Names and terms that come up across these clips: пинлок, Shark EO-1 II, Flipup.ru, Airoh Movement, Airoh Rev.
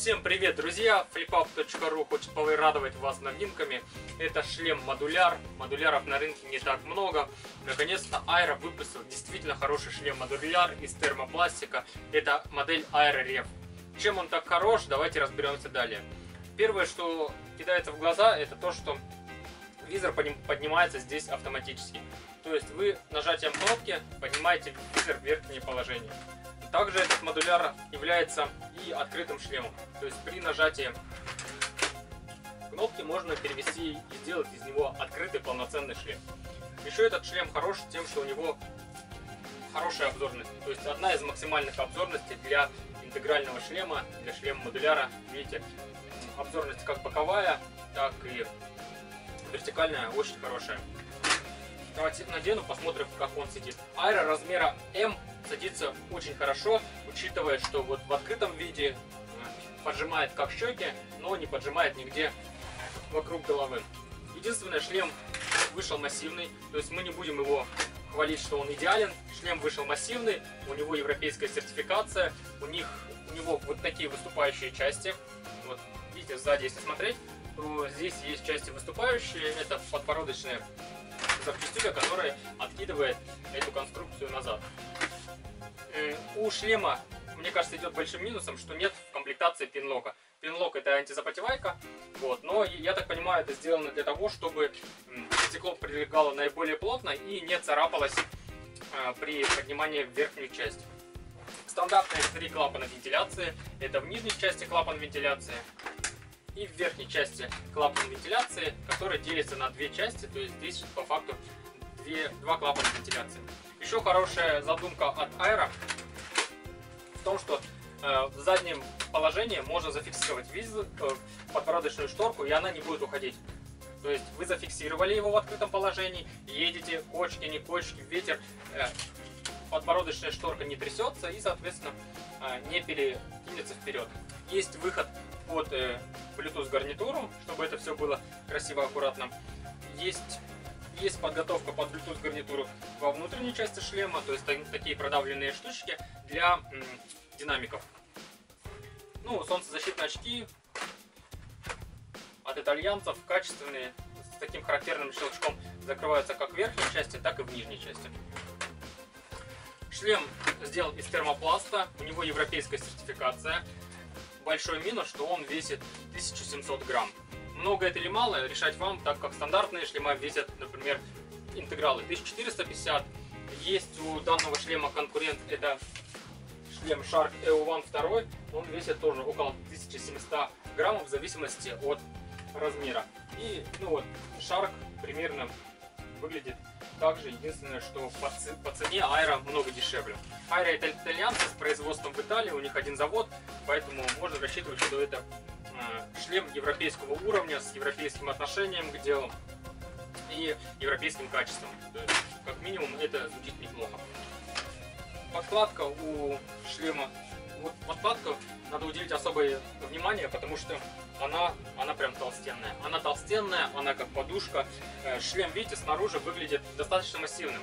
Всем привет, друзья! Flipup.ru хочет порадовать вас новинками. Это шлем-модуляр. Модуляров на рынке не так много. Наконец-то Airoh выпустил действительно хороший шлем-модуляр из термопластика. Это модель Airoh Rev. Чем он так хорош, давайте разберемся далее. Первое, что кидается в глаза, это то, что визор поднимается здесь автоматически. То есть вы нажатием кнопки поднимаете визор в верхнее положение. Также этот модуляр является и открытым шлемом. То есть при нажатии кнопки можно перевести и сделать из него открытый полноценный шлем. Еще этот шлем хорош тем, что у него хорошая обзорность. То есть одна из максимальных обзорностей для интегрального шлема, для шлема-модуляра. Видите, обзорность как боковая, так и вертикальная очень хорошая. Давайте надену, посмотрим, как он сидит. Airoh размера М садится очень хорошо, учитывая, что вот в открытом виде поджимает как щеки, но не поджимает нигде вокруг головы. Единственное, шлем вышел массивный, то есть мы не будем его хвалить, что он идеален. Шлем вышел массивный, у него европейская сертификация, у него вот такие выступающие части. Вот, видите, сзади, если смотреть, то здесь есть части выступающие, это подбородочная запчастюля, которая откидывает эту конструкцию назад. У шлема, мне кажется, идет большим минусом, что нет в комплектации пинлока. Пинлок — это антизапотевайка, вот, но, я так понимаю, это сделано для того, чтобы стекло прилегало наиболее плотно и не царапалось при поднимании в верхнюю часть. Стандартные три клапана вентиляции. Это в нижней части клапан вентиляции и в верхней части клапан вентиляции, который делится на две части, то есть здесь по факту два клапана вентиляции. Еще хорошая задумка от Airoh в том, что в заднем положении можно зафиксировать визор, подбородочную шторку, и она не будет уходить. То есть вы зафиксировали его в открытом положении, едете, кочки, не кочки, ветер, подбородочная шторка не трясется и, соответственно, не перекинется вперед. Есть выход под Bluetooth гарнитуру, чтобы это все было красиво, аккуратно. Есть подготовка под Bluetooth гарнитуру во внутренней части шлема, то есть такие продавленные штучки для динамиков. Ну, солнцезащитные очки от итальянцев, качественные, с таким характерным щелчком, закрываются как в верхней части, так и в нижней части. Шлем сделан из термопласта, у него европейская сертификация. Большой минус, что он весит 1700 грамм. Много это или мало, решать вам, так как стандартные шлема весят, например, интегралы 1450. Есть у данного шлема конкурент, это шлем Shark EO-1 II. Он весит тоже около 1700 граммов в зависимости от размера. И ну вот, Shark примерно выглядит также. Единственное, что по цене Airoh много дешевле. Airoh — это итальянцы с производством в Италии, у них один завод, поэтому можно рассчитывать, что это шлем европейского уровня, с европейским отношением к делу и европейским качеством. То есть, как минимум, это звучит неплохо. Подкладка у шлема, вот подкладка, надо уделить особое внимание, потому что она прям толстенная. Она толстенная, она как подушка. Шлем, видите, снаружи выглядит достаточно массивным.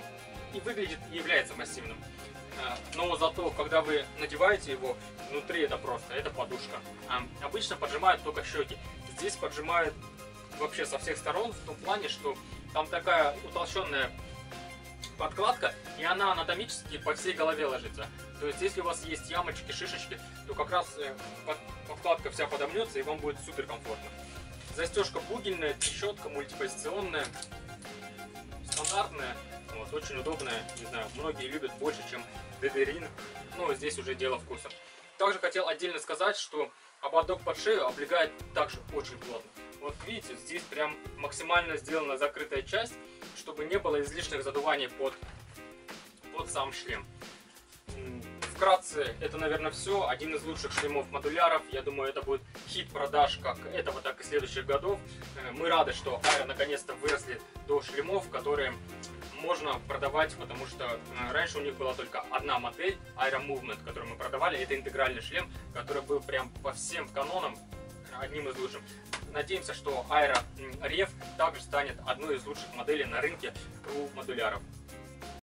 И выглядит, и является массивным. Но зато, когда вы надеваете его, внутри это просто, это подушка. Обычно поджимают только щеки. Здесь поджимают вообще со всех сторон, в том плане, что там такая утолщенная подкладка, и она анатомически по всей голове ложится. То есть, если у вас есть ямочки, шишечки, то как раз подкладка вся подомнется, и вам будет супер комфортно. Застежка бугельная, трещотка, мультипозиционная, стандартная, вот, очень удобная. Не знаю, многие любят больше, чем дедерин, но здесь уже дело вкуса. Также хотел отдельно сказать, что ободок под шею облегает также очень плотно. Вот видите, здесь прям максимально сделана закрытая часть, чтобы не было излишних задуваний под сам шлем. Вкратце, это, наверное, все. Один из лучших шлемов-модуляров. Я думаю, это будет хит продаж как этого, так и следующих годов. Мы рады, что Airoh наконец-то выросли до шлемов, которые можно продавать, потому что раньше у них была только одна модель Airoh Movement, которую мы продавали. Это интегральный шлем, который был прям по всем канонам одним из лучших. Надеемся, что Airoh Rev также станет одной из лучших моделей на рынке у модуляров.